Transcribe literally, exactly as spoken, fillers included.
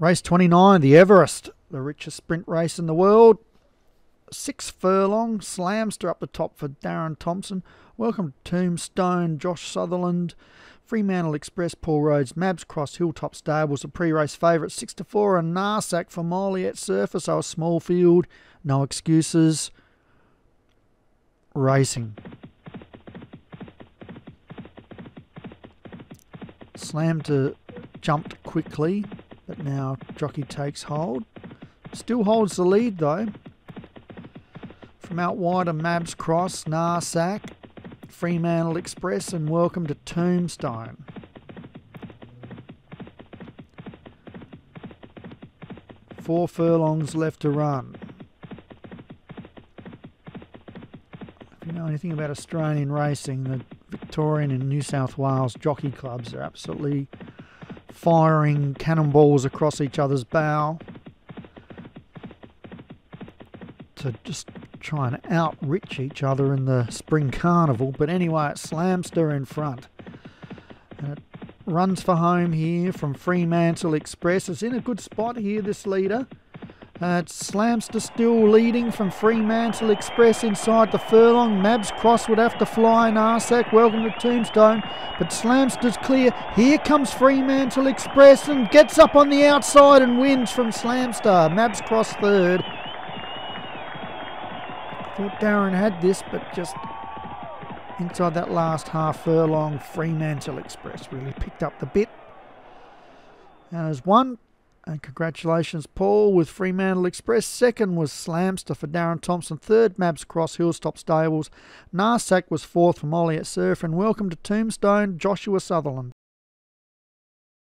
Race twenty-nine, the Everest, the richest sprint race in the world. Six furlong, Slamster up the top for Darren Thompson. Welcome to Tombstone, Josh Sutherland. Fremantle Express, Paul Rhodes. Mabs Cross, Hilltop Stables, a pre-race favourite. Six to four, and NARSAC for Moliate Surface. Oh, a small field, no excuses. Racing. Slamster jumped quickly, but now jockey takes hold. Still holds the lead though. From out wide are Mabs Cross, NARSAC, Fremantle Express, and Welcome to Tombstone. Four furlongs left to run. If you know anything about Australian racing, the Victorian and New South Wales jockey clubs are absolutely firing cannonballs across each other's bow to just try and outreach each other in the spring carnival. But anyway, it's Slamster in front. And it runs for home here from Fremantle Express. It's in a good spot here, this leader. Uh, it's Slamster still leading from Fremantle Express inside the furlong. Mabs Cross would have to fly. NARSAC, Welcome to Tombstone. But Slamster's clear. Here comes Fremantle Express and gets up on the outside and wins from Slamster. Mabs Cross third. Thought Darren had this, but just inside that last half furlong, Fremantle Express really picked up the bit and has won. And congratulations, Paul, with Fremantle Express. Second was Slamster for Darren Thompson. Third, Mabs Cross, Hilltop Stables. NARSAC was fourth for Moliate Surf. And Welcome to Tombstone, Joshua Sutherland.